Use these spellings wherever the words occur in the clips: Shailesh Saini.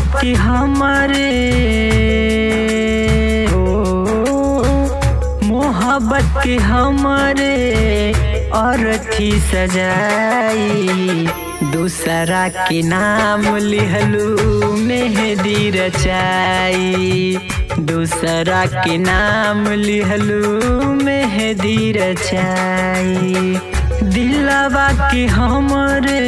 बाकी हमारे मोहब्बत की हमारे और थी सजाई दूसरा के नाम लिहलू मेहदी रचाई दूसरा के नाम लिहलू मेहदी रचाई दिलवा के हमारे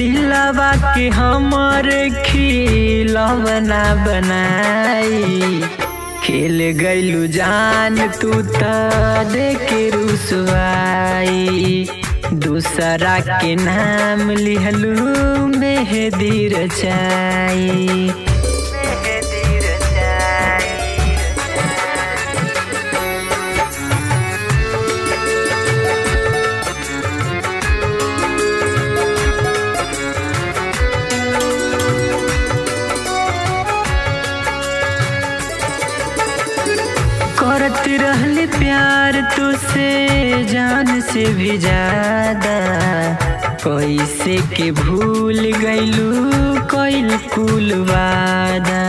दिलवा के हमारे खिलौना बनाई खेल गईलू जान तू तो देखे रुसवाई दूसरा के नाम लिहलू मेहदी रचाई। करत रहली प्यार तुसे जान से भी ज्यादा कैसे के भूल गईलू कइल कुल वादा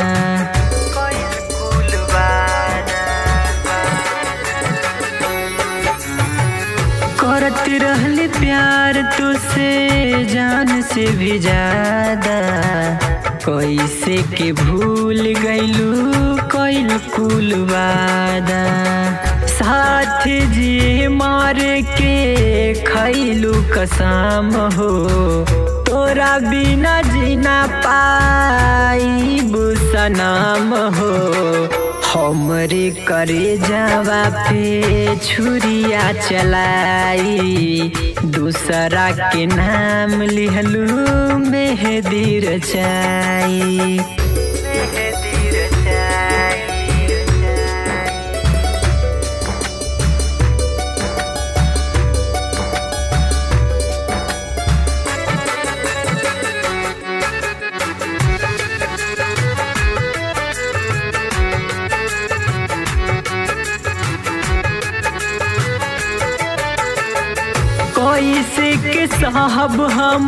करत रहली प्यार तुसे जान से भी ज्यादा कैसे के भूल गईलू कइल कुल वादा साथ जी मार के खइलू कसम हो तोरा बिना जीना पाई बुसनाम हो हमरे करे जावा पे छुरिया चलाई दूसरा के नाम लिहलू मेहदी रचाई। कैसे के साहब हम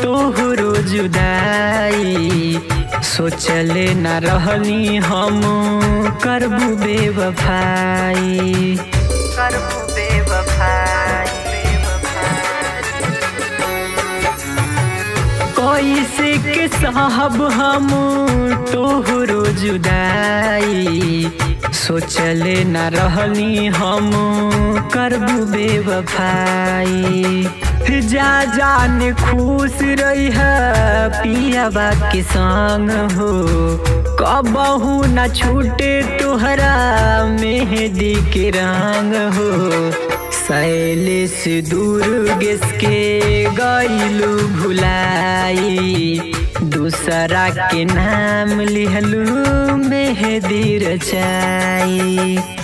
तोहरो जुदाई सोचले न रहनी हम करबू बेवफाई कैसे के साहब हम तोहरो जुदाई सोचले न रहनी हम करबू बेवफाई जा जान खुश रही है पियाबा के संग हो कबहू न छूटे तुहरा मेहदी के रंग हो शैलेश दूर किसके गईलू भुलाई दूसरा के नाम लिहलू मेहदी रचाई।